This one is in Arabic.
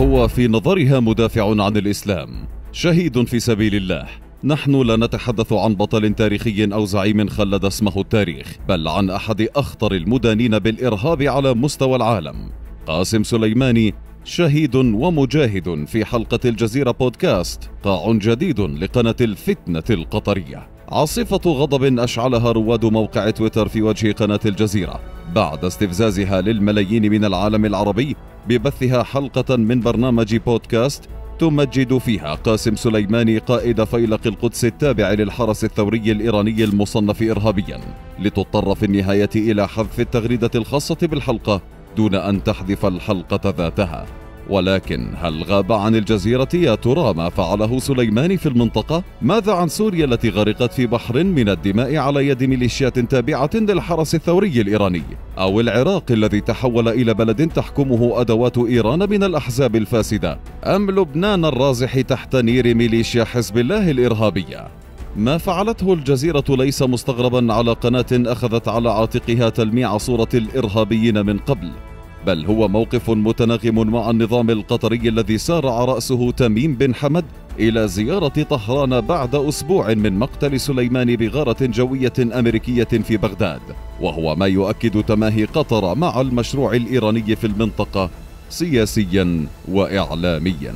هو في نظرها مدافع عن الإسلام، شهيد في سبيل الله. نحن لا نتحدث عن بطل تاريخي أو زعيم خلد اسمه التاريخ، بل عن أحد أخطر المدانين بالإرهاب على مستوى العالم. قاسم سليماني شهيد ومجاهد. في حلقة الجزيرة بودكاست قاع جديد لقناة الفتنة القطرية. عاصفة غضب أشعلها رواد موقع تويتر في وجه قناة الجزيرة بعد استفزازها للملايين من العالم العربي ببثها حلقة من برنامج بودكاست تمجد فيها قاسم سليماني قائد فيلق القدس التابع للحرس الثوري الإيراني المصنف إرهابيا، لتضطر في النهاية إلى حذف التغريدة الخاصة بالحلقة دون أن تحذف الحلقة ذاتها. ولكن هل غاب عن الجزيرة يا ترى ما فعله سليماني في المنطقة؟ ماذا عن سوريا التي غرقت في بحر من الدماء على يد ميليشيات تابعة للحرس الثوري الإيراني؟ أو العراق الذي تحول إلى بلد تحكمه أدوات إيران من الأحزاب الفاسدة؟ أم لبنان الرازح تحت نير ميليشيا حزب الله الإرهابية؟ ما فعلته الجزيرة ليس مستغربا على قناة أخذت على عاتقها تلميع صورة الإرهابيين من قبل، بل هو موقف متناغم مع النظام القطري الذي سارع رأسه تميم بن حمد إلى زيارة طهران بعد أسبوع من مقتل سليماني بغارة جوية أمريكية في بغداد، وهو ما يؤكد تماهي قطر مع المشروع الإيراني في المنطقة سياسيا وإعلاميا.